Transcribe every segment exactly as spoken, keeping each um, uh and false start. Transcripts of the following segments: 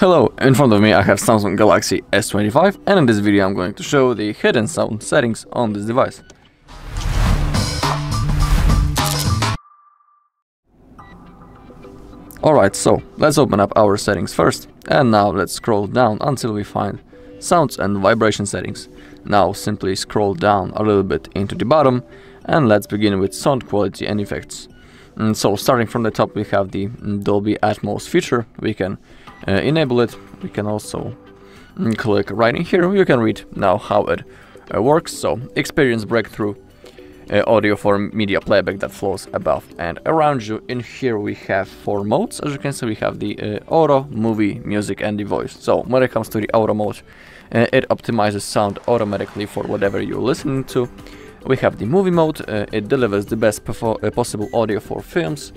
Hello, in front of me I have Samsung Galaxy S twenty-five, and in this video I'm going to show the hidden sound settings on this device. Alright, so let's open up our settings first, and now let's scroll down until we find sounds and vibration settings. Now simply scroll down a little bit into the bottom, and let's begin with sound quality and effects. And so starting from the top we have the Dolby Atmos feature. We can uh, enable it. We can also click right in here. You can read now how it uh, works. So experience breakthrough uh, audio for media playback that flows above and around you. In here we have four modes. As you can see, we have the uh, auto, movie, music and the voice. So when it comes to the auto mode, uh, it optimizes sound automatically for whatever you're listening to. We have the movie mode. Uh, it delivers the best uh, possible audio for films,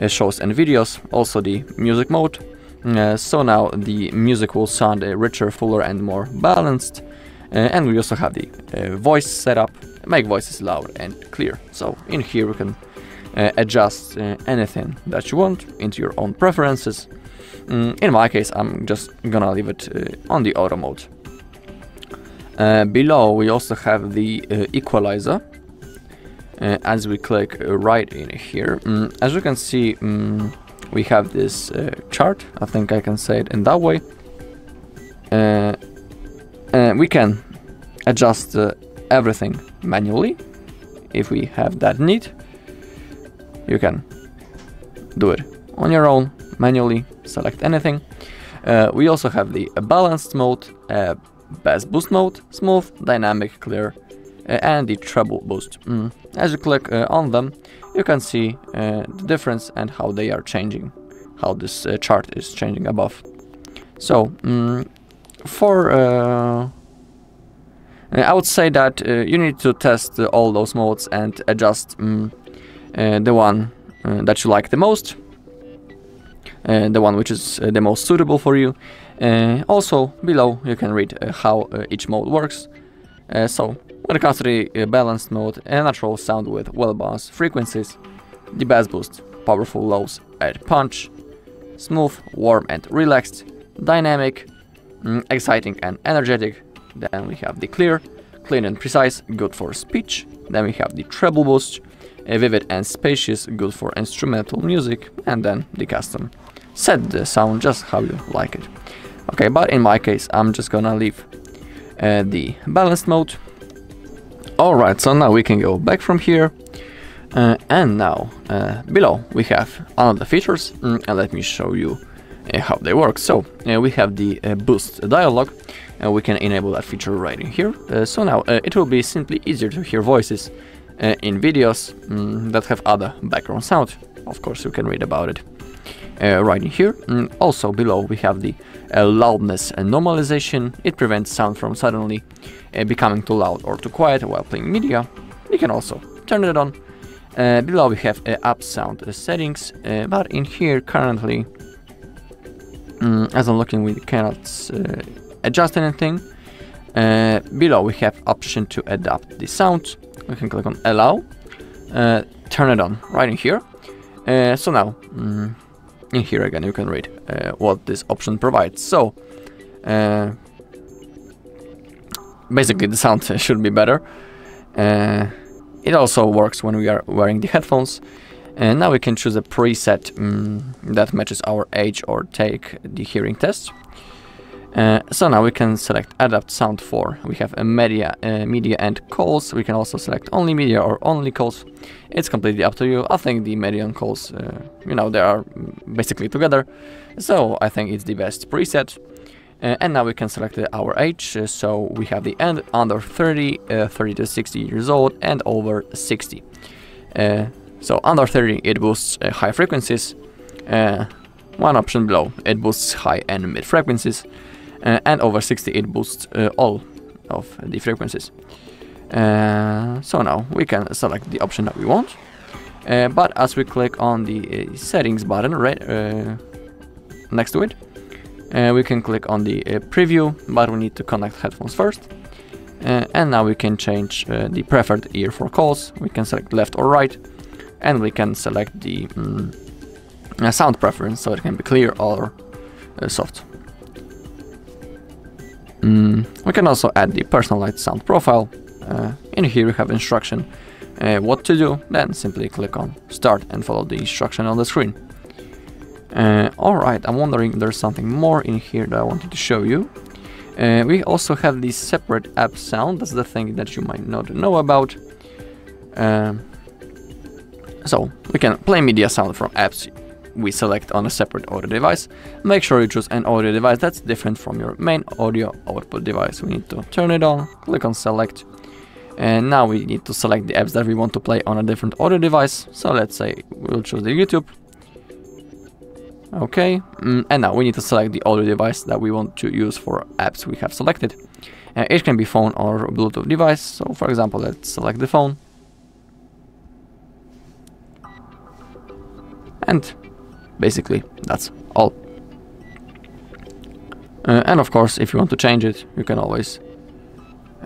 uh, shows and videos. Also the music mode. Uh, so now the music will sound uh, richer, fuller and more balanced. Uh, and we also have the uh, voice setup. Make voices loud and clear. So in here you can uh, adjust uh, anything that you want into your own preferences. Mm, in my case I'm just gonna leave it uh, on the auto mode. Uh, below we also have the uh, equalizer. Uh, as we click uh, right in here, um, as you can see, um, we have this uh, chart. I think I can say it in that way. Uh, uh, we can adjust uh, everything manually if we have that need. You can do it on your own manually, select anything. Uh, we also have the uh, balanced mode, uh, bass boost mode, smooth, dynamic, clear, uh, and the treble boost. Mm. As you click uh, on them, you can see uh, the difference and how they are changing, how this uh, chart is changing above. So mm, for uh, I would say that uh, you need to test uh, all those modes and adjust mm, uh, the one uh, that you like the most. Uh, the one which is uh, the most suitable for you. Uh, also below you can read uh, how uh, each mode works. Uh, so when it comes to the uh, balanced mode, a natural sound with well-balanced frequencies, the bass boost, powerful lows and punch, smooth, warm and relaxed, dynamic, mm, exciting and energetic. Then we have the clear, clean and precise, good for speech. Then we have the treble boost, uh, vivid and spacious, good for instrumental music, and then the custom. Set the sound just how you like it. Okay, but in my case, I'm just gonna leave uh, the balanced mode. Alright, so now we can go back from here. Uh, and now, uh, below, we have another features. Mm, and let me show you uh, how they work. So, uh, we have the uh, boost dialogue. And we can enable that feature right in here. Uh, so now, uh, it will be simply easier to hear voices uh, in videos um, that have other background sound. Of course, you can read about it. Uh, right in here. Mm, also below we have the uh, loudness and normalization. It prevents sound from suddenly uh, becoming too loud or too quiet while playing media. You can also turn it on. Uh, below we have uh, up sound uh, settings, uh, but in here currently, um, as I'm looking, we cannot uh, adjust anything. Uh, below we have option to adapt the sound. We can click on allow, uh, turn it on right in here. Uh, so now, mm, in here again you can read uh, what this option provides. So uh, basically the sound should be better. Uh, it also works when we are wearing the headphones. And now we can choose a preset um, that matches our age or take the hearing test. Uh, so now we can select Adapt Sound for. We have a media, uh, media and calls. We can also select only media or only calls. It's completely up to you. I think the media and calls, uh, you know, they are basically together. So I think it's the best preset. Uh, and now we can select uh, our age. Uh, so we have the end under thirty, uh, thirty to sixty years old, and over sixty. Uh, so under thirty it boosts uh, high frequencies. Uh, one option below, it boosts high and mid frequencies. Uh, and over sixty it boosts uh, all of the frequencies. Uh, so now we can select the option that we want. Uh, but as we click on the uh, settings button right uh, next to it, uh, we can click on the uh, preview, but we need to connect headphones first. Uh, and now we can change uh, the preferred ear for calls. We can select left or right, and we can select the um, sound preference, so it can be clear or uh, soft. Mm, we can also add the personalized sound profile. Uh, in here you have instruction uh, what to do, then simply click on start and follow the instruction on the screen. Uh, Alright, I'm wondering if there's something more in here that I wanted to show you. Uh, we also have the separate app sound, that's the thing that you might not know about. Uh, so, we can play media sound from apps we select on a separate audio device. Make sure you choose an audio device that's different from your main audio output device. We need to turn it on, click on select. And now we need to select the apps that we want to play on a different audio device. So let's say we'll choose the YouTube. Okay, mm, and now we need to select the audio device that we want to use for apps we have selected. Uh, it can be phone or Bluetooth device. So for example, let's select the phone. And basically, that's all. Uh, and of course, if you want to change it, you can always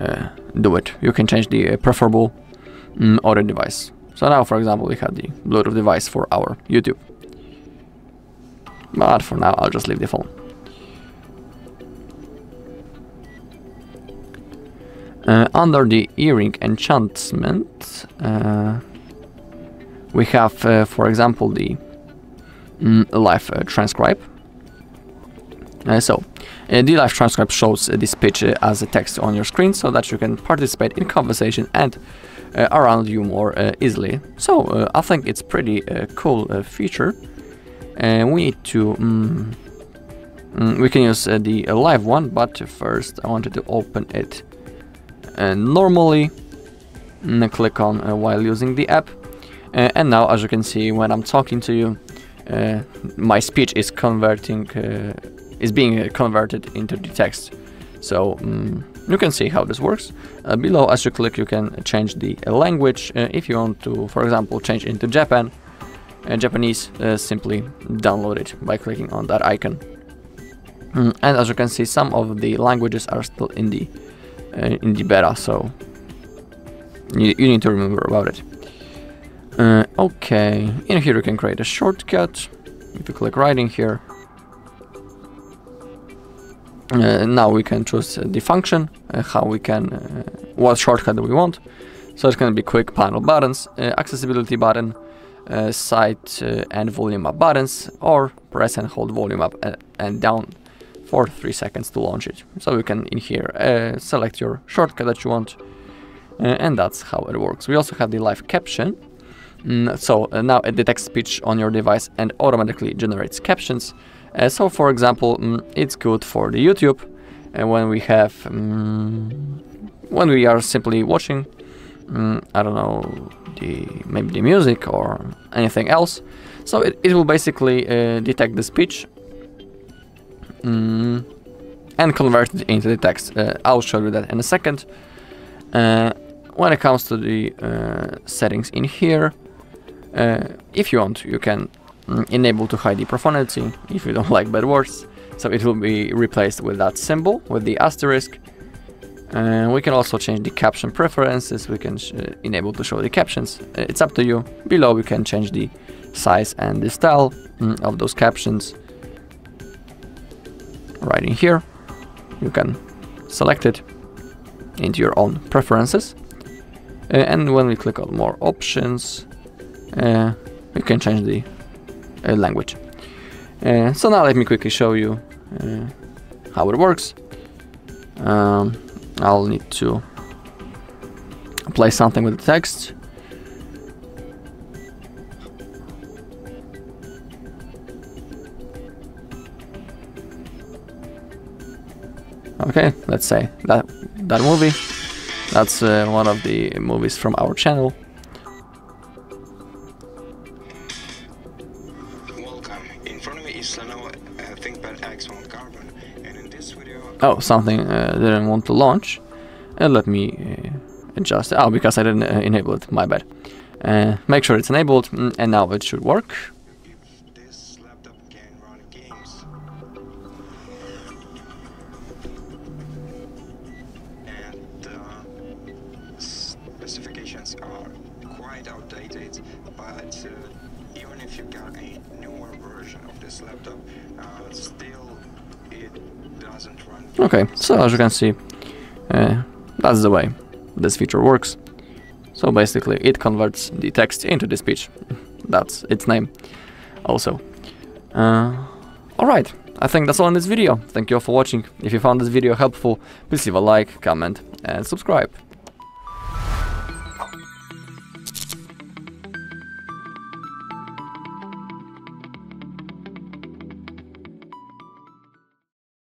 uh, do it. You can change the uh, preferable mm, audio device. So now, for example, we have the Bluetooth device for our YouTube. But for now, I'll just leave the phone. Uh, under the earring enchantment, uh, we have, uh, for example, the Mm, live uh, transcribe. Uh, so, uh, the live transcribe shows uh, this speech uh, as a text on your screen so that you can participate in conversation and uh, around you more uh, easily. So, uh, I think it's pretty uh, cool uh, feature. Uh, we need to. Mm, mm, we can use uh, the uh, live one, but first I wanted to open it uh, normally. Mm, click on uh, while using the app. Uh, and now, as you can see, when I'm talking to you, Uh, my speech is converting, uh, is being uh, converted into the text. So um, you can see how this works. Uh, below, as you click, you can change the uh, language. Uh, if you want to, for example, change into Japan, uh, Japanese, uh, simply download it by clicking on that icon. Mm, and as you can see, some of the languages are still in the uh, in the beta, so you, you need to remember about it. Uh, okay, in here you can create a shortcut. If you click right in here, uh, now we can choose uh, the function, uh, how we can, uh, what shortcut do we want. So it's going to be quick panel buttons, uh, accessibility button, uh, side uh, and volume up buttons, or press and hold volume up uh, and down for three seconds to launch it. So you can in here uh, select your shortcut that you want, uh, and that's how it works. We also have the live caption. Mm, so uh, now it detects speech on your device and automatically generates captions. Uh, so for example, mm, it's good for the YouTube uh, when we have mm, when we are simply watching mm, I don't know, the maybe the music or anything else. So it, it will basically uh, detect the speech mm, and convert it into the text. Uh, I'll show you that in a second. Uh, when it comes to the uh, settings in here, Uh, if you want, you can mm, enable to hide the profanity if you don't like bad words, so it will be replaced with that symbol, with the asterisk. Uh, we can also change the caption preferences, we can sh enable to show the captions, uh, it's up to you. Below we can change the size and the style mm, of those captions. Right in here, you can select it into your own preferences. Uh, and when we click on more options, Uh, you can change the uh, language. Uh, so now let me quickly show you uh, how it works. Um, I'll need to play something with the text. Okay, let's say that that movie. That's uh, one of the movies from our channel. Oh, something uh, didn't want to launch. Uh, let me uh, adjust it. Oh, because I didn't uh, enable it, my bad. Uh, make sure it's enabled, and now it should work. This laptop can run games. And uh, specifications are quite outdated, but uh, even if you got a newer version of this laptop, uh, still it Okay, so as you can see, uh, that's the way this feature works. So basically it converts the text into the speech. That's its name also. Uh, Alright, I think that's all in this video. Thank you all for watching. If you found this video helpful, please leave a like, comment and subscribe.